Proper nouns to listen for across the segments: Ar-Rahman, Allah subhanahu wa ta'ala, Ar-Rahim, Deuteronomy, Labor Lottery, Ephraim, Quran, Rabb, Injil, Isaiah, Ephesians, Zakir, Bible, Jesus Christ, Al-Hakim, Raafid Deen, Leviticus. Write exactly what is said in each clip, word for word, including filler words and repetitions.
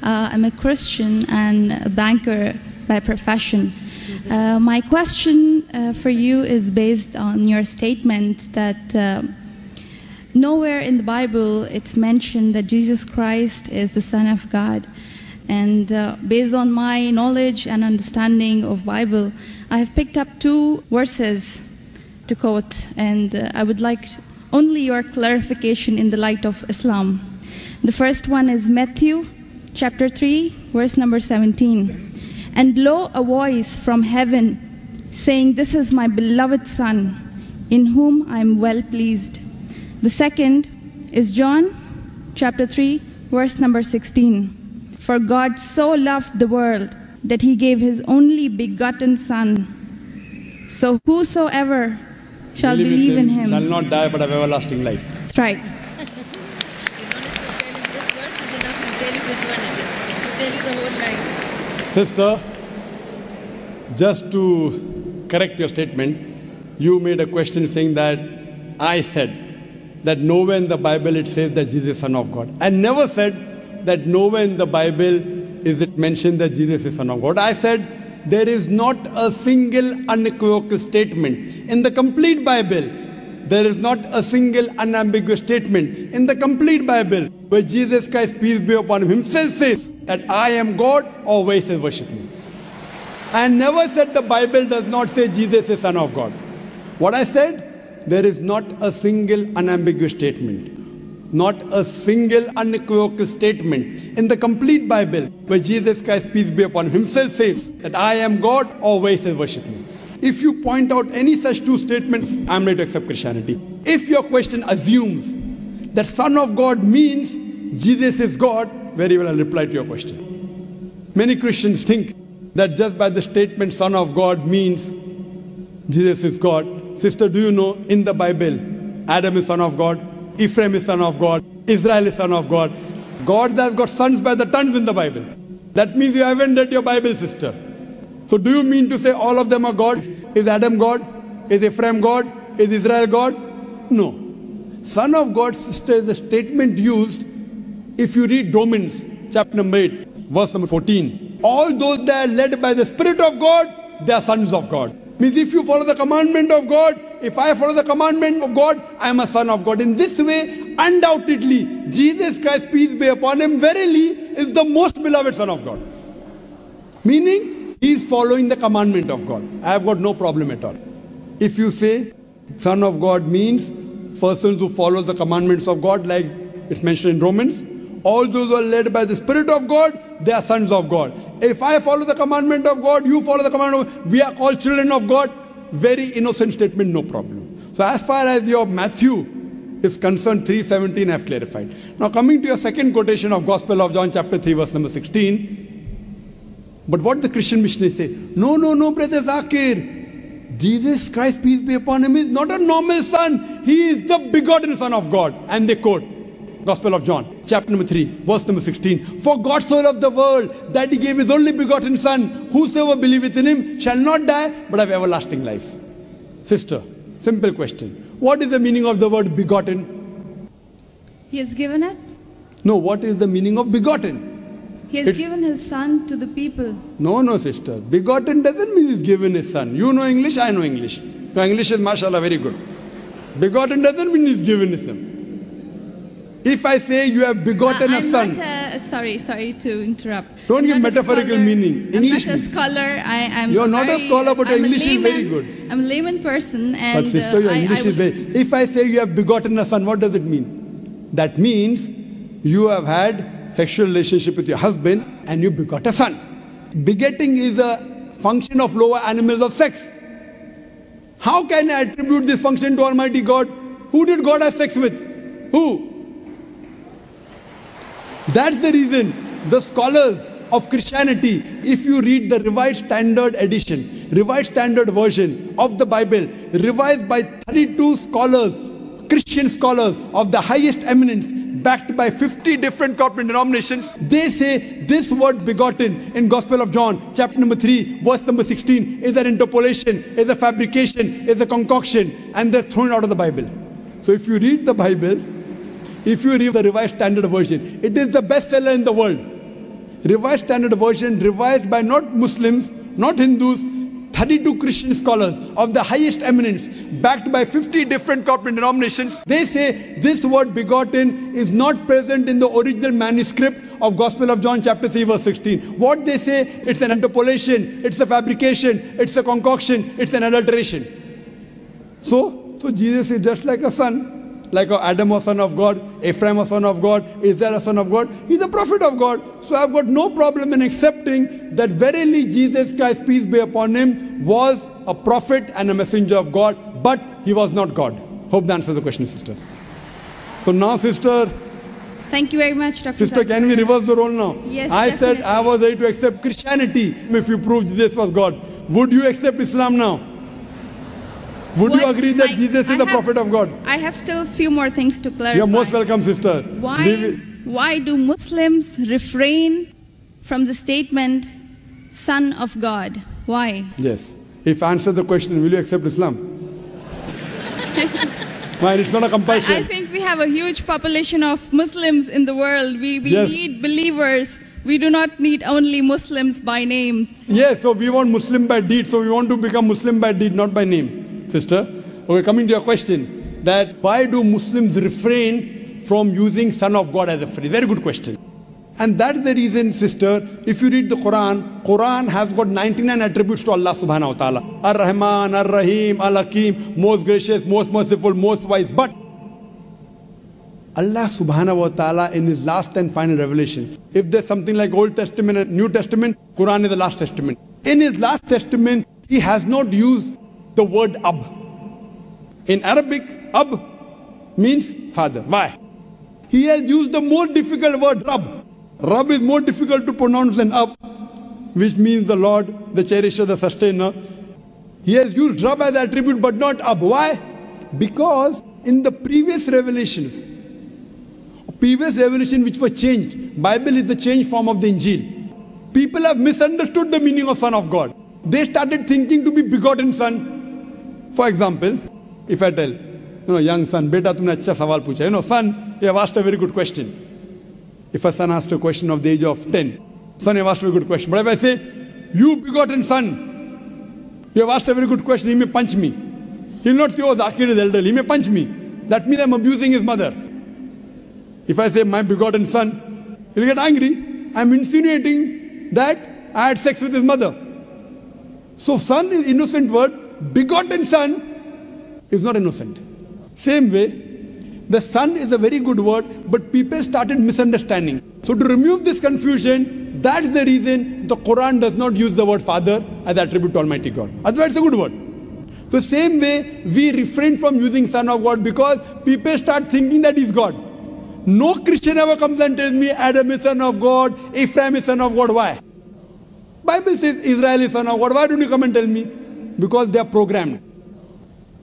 Uh, I'm a Christian and a banker by profession. Uh, my question uh, for you is based on your statement that uh, nowhere in the Bible it's mentioned that Jesus Christ is the Son of God. And uh, based on my knowledge and understanding of Bible, I have picked up two verses to quote, and uh, I would like only your clarification in the light of Islam. The first one is Matthew chapter three, verse number seventeen. And lo, a voice from heaven saying, "This is my beloved Son, in whom I am well pleased." The second is John chapter three, verse number sixteen. For God so loved the world that he gave his only begotten Son, so whosoever shall believe, believe in him, him shall not die but have everlasting life. That's right. Sister, just to correct your statement, you made a question saying that I said that nowhere in the Bible it says that Jesus is Son of God. I never said that nowhere in the Bible is it mentioned that Jesus is Son of God. I said there is not a single unequivocal statement in the complete Bible. There is not a single unambiguous statement in the complete Bible where Jesus Christ, peace be upon him, himself says that I am God, or where he says worship me. I never said the Bible does not say Jesus is Son of God. What I said, there is not a single unambiguous statement. Not a single unequivocal statement in the complete Bible where Jesus Christ, peace be upon him, himself says that I am God, or where he says worship me. If you point out any such two statements, I am ready to accept Christianity. If your question assumes that Son of God means Jesus is God, very well I'll reply to your question. Many Christians think that just by the statement Son of God means Jesus is God. Sister, do you know in the Bible Adam is Son of God? Ephraim is Son of God, Israel is Son of God. God has got sons by the tons in the Bible. That means you haven't read your Bible, sister. So do you mean to say all of them are gods? Is Adam God? Is Ephraim God? Is Israel God? No. Son of God, sister, is a statement used if you read Romans chapter number eight, verse number fourteen. All those that are led by the Spirit of God, they are sons of God. Means if you follow the commandment of God, if I follow the commandment of God, I am a son of God. In this way, undoubtedly, Jesus Christ, peace be upon him, verily is the most beloved Son of God. Meaning, he is following the commandment of God. I have got no problem at all. If you say, Son of God means persons who follow the commandments of God, like it's mentioned in Romans, all those who are led by the Spirit of God, they are sons of God. If I follow the commandment of God, you follow the commandment of God, we are called children of God. Very innocent statement, no problem. So as far as your Matthew is concerned, three seventeen I have clarified. Now coming to your second quotation of Gospel of John chapter three verse number sixteen. But what the Christian missionaries say, no, no, no, Brother Zakir, Jesus Christ, peace be upon him, is not a normal son. He is the begotten Son of God. And they quote Gospel of John chapter number three verse number sixteen. For God so loved the world that he gave his only begotten Son, whosoever believeth in him shall not die but have everlasting life. Sister, simple question. What is the meaning of the word begotten? He has given it? No, what is the meaning of begotten? He has it's, given his son to the people. No, no, sister. Begotten doesn't mean he's given his son. You know English, I know English. Your English is mashallah very good. Begotten doesn't mean he's given his son. If I say you have begotten uh, a son. Not a, sorry, sorry to interrupt. Don't I'm give metaphorical scholar, meaning. English. I'm not a scholar. I, I'm you're not very, a scholar, but I'm your English layman, is very good. I'm a layman person. And but sister, your uh, English I, I is very. If I say you have begotten a son, what does it mean? That means you have had sexual relationship with your husband and you begot a son. Begetting is a function of lower animals of sex. How can I attribute this function to Almighty God? Who did God have sex with? Who? That's the reason the scholars of Christianity, if you read the Revised Standard Edition, Revised Standard Version of the Bible, revised by thirty-two scholars, Christian scholars of the highest eminence, backed by fifty different corporate denominations, they say this word begotten in Gospel of John, chapter number three, verse number sixteen, is an interpolation, is a fabrication, is a concoction, and they're thrown out of the Bible. So if you read the Bible, if you read the Revised Standard Version, it is the bestseller in the world. revised standard version, revised by not Muslims, not Hindus, thirty-two Christian scholars of the highest eminence, backed by fifty different corporate denominations. They say this word begotten is not present in the original manuscript of Gospel of John chapter three verse sixteen. What they say, it's an interpolation, it's a fabrication, it's a concoction, it's an adulteration. So, so Jesus is just like a son, like a Adam or son of God, Ephraim or son of God, Israel or son of God. He's a prophet of God. So I've got no problem in accepting that verily Jesus Christ, peace be upon him, was a prophet and a messenger of God, but he was not God. Hope that answers the question, sister. So now, sister, thank you very much, Doctor Sister, Zakir. Can we reverse the role now? Yes, I definitely. said I was ready to accept Christianity if you proved Jesus was God. Would you accept Islam now? Would what, you agree that my, Jesus is I the have, prophet of God? I have still a few more things to clarify. You're most welcome, sister. Why, why do Muslims refrain from the statement, son of God? Why? Yes. If I answer the question, will you accept Islam? Well, it's not a compulsion. I, I think we have a huge population of Muslims in the world. We, we yes. need believers. We do not need only Muslims by name. Yes, so we want Muslim by deed. So we want to become Muslim by deed, not by name, sister. Okay, coming to your question, that why do Muslims refrain from using Son of God as a phrase? Very good question. And that's the reason, sister, if you read the Quran, Quran has got ninety-nine attributes to Allah subhanahu wa ta'ala. Ar-Rahman, Ar-Rahim, Al-Hakim, most gracious, most merciful, most wise. But Allah subhanahu wa ta'ala in his last and final revelation, if there's something like Old Testament and New Testament, Quran is the last testament. In his last testament, he has not used the word Ab. In Arabic, Ab means father. Why? He has used the more difficult word Rabb. Rabb is more difficult to pronounce than Ab, which means the Lord, the Cherisher, the Sustainer. He has used Rabb as attribute but not Ab. Why? Because in the previous revelations, previous revelation which were changed, Bible is the changed form of the Injil. People have misunderstood the meaning of Son of God. They started thinking to be begotten son. For example, if I tell, you know, young son, beta tumne acha sawal pucha. You know, son, you have asked a very good question. If a son asks a question of the age of ten, son, you have asked a very good question. But if I say, you begotten son, you have asked a very good question, he may punch me. He will not say, oh, Zakir is elderly, he may punch me. That means I am abusing his mother. If I say, my begotten son, he will get angry. I am insinuating that I had sex with his mother. So son is innocent word, begotten son is not innocent. Same way, the son is a very good word, but people started misunderstanding. So to remove this confusion, that's the reason the Quran does not use the word father as attribute to Almighty God. Otherwise, it's a good word. So same way, we refrain from using Son of God because people start thinking that he's God. No Christian ever comes and tells me Adam is son of God, Ephraim is son of God. Why? Bible says Israel is son of God. Why don't you come and tell me? Because they are programmed.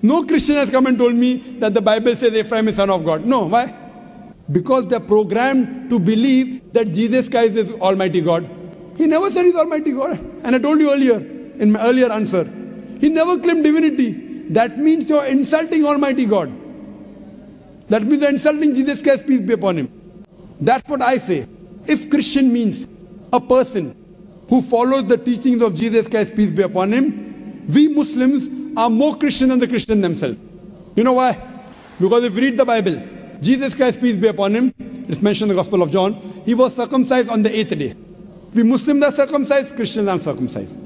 No Christian has come and told me that the Bible says Ephraim is son of God. No, why? Because they are programmed to believe that Jesus Christ is Almighty God. He never said he's Almighty God. And I told you earlier, in my earlier answer, he never claimed divinity. That means you're insulting Almighty God. That means you're insulting Jesus Christ, peace be upon him. That's what I say. If Christian means a person who follows the teachings of Jesus Christ, peace be upon him, we Muslims are more Christian than the Christian themselves. You know why? Because if you read the Bible, Jesus Christ, peace be upon him, it's mentioned in the Gospel of John, he was circumcised on the eighth day. We Muslims are circumcised, Christians are circumcised.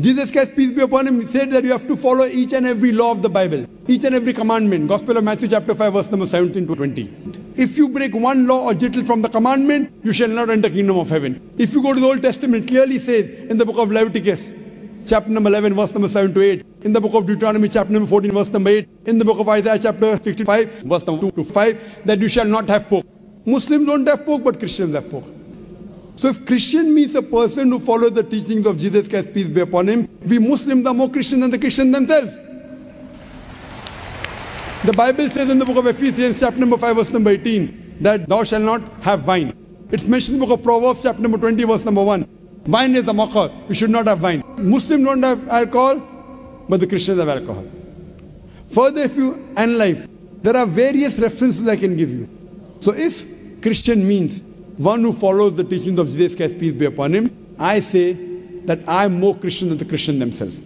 Jesus Christ, peace be upon him, said that you have to follow each and every law of the Bible, each and every commandment. Gospel of Matthew chapter five, verse number seventeen to twenty. If you break one law or jittle from the commandment, you shall not enter the kingdom of heaven. If you go to the Old Testament, clearly says in the book of Leviticus, chapter number eleven, verse number seven to eight. In the book of Deuteronomy, chapter number fourteen, verse number eight. In the book of Isaiah, chapter sixty-five, verse number two to five, that you shall not have pork. Muslims don't have pork, but Christians have pork. So if Christian means a person who follows the teachings of Jesus Christ, peace be upon him, we Muslims are more Christian than the Christians themselves. The Bible says in the book of Ephesians, chapter number five, verse number eighteen, that thou shalt not have wine. It's mentioned in the book of Proverbs, chapter number twenty, verse number one. Wine is a mocker. You should not have wine. Muslims don't have alcohol, but the Christians have alcohol. Further, if you analyze, there are various references I can give you. So if Christian means one who follows the teachings of Jesus Christ, peace be upon him, I say that I am more Christian than the Christian themselves.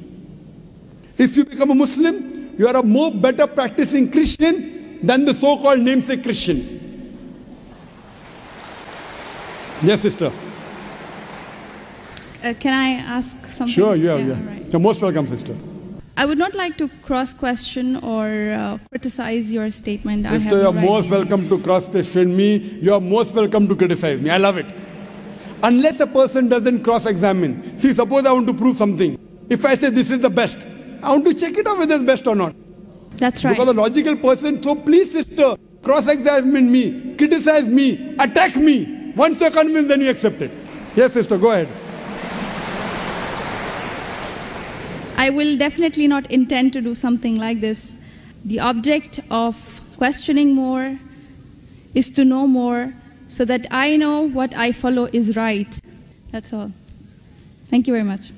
If you become a Muslim, you are a more better practicing Christian than the so-called namesake Christians. Yes, sister. Uh, can I ask something? Sure, yeah, yeah. yeah. Right. You're most welcome, sister. I would not like to cross-question or uh, criticize your statement. Sister, you're most welcome to cross-question me. You're most welcome to criticize me. I love it. Unless a person doesn't cross-examine. See, suppose I want to prove something. If I say this is the best, I want to check it out whether it's best or not. That's right. Because a logical person, so please, sister, cross-examine me, criticize me, attack me. Once you're convinced, then you accept it. Yes, sister, go ahead. I will definitely not intend to do something like this. The object of questioning more is to know more so that I know what I follow is right. That's all. Thank you very much.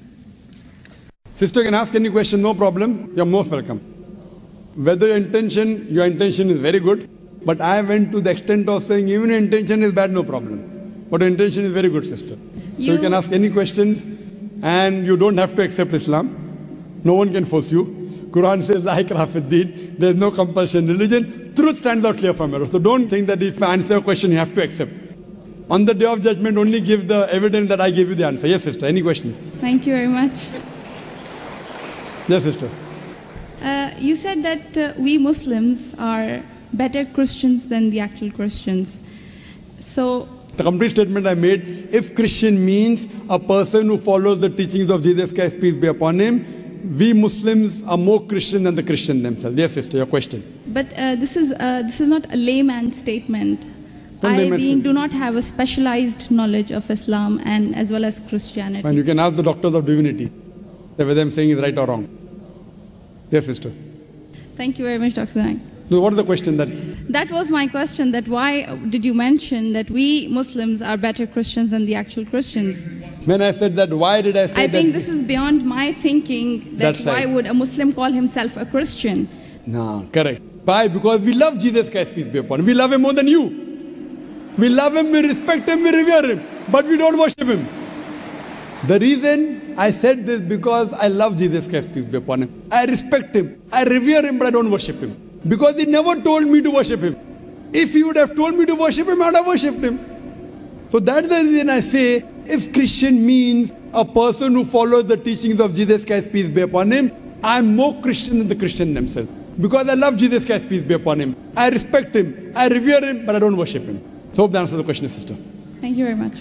Sister, you can ask any question, no problem. You're most welcome. Whether your intention, your intention is very good, but I went to the extent of saying even your intention is bad, no problem. But your intention is very good, sister. You, so you can ask any questions and you don't have to accept Islam. No one can force you. Quran says, like Raafid Deen, there's no compulsion in religion. Truth stands out clear from error. So don't think that if I answer a question, you have to accept. On the day of judgment, only give the evidence that I gave you the answer. Yes, sister. Any questions? Thank you very much. Yes, sister. Uh, you said that uh, we Muslims are better Christians than the actual Christians. So the complete statement I made, if Christian means a person who follows the teachings of Jesus Christ, peace be upon him, we Muslims are more Christian than the Christian themselves. Yes, sister, your question. But uh, this is uh, this is not a layman statement. No, I layman being do not have a specialized knowledge of Islam and as well as Christianity. And you can ask the doctors of divinity whether I'm saying is right or wrong. Yes, sister. Thank you very much, Doctor Zanang. So what is the question that? That was my question. That why did you mention that we Muslims are better Christians than the actual Christians? When I said that, why did I say I that? I think this is beyond my thinking. That That's why right. would a Muslim call himself a Christian? No, correct. Why? Because we love Jesus Christ, peace be upon him. We love him more than you. We love him, we respect him, we revere him, but we don't worship him. The reason I said this because I love Jesus Christ, peace be upon him. I respect him, I revere him, but I don't worship him. Because he never told me to worship him. If he would have told me to worship him, I would have worshipped him. So that's the reason I say, if Christian means a person who follows the teachings of Jesus Christ, peace be upon him, I'm more Christian than the Christian themselves. Because I love Jesus Christ, peace be upon him. I respect him, I revere him, but I don't worship him. So hope that answers the question, sister. Thank you very much.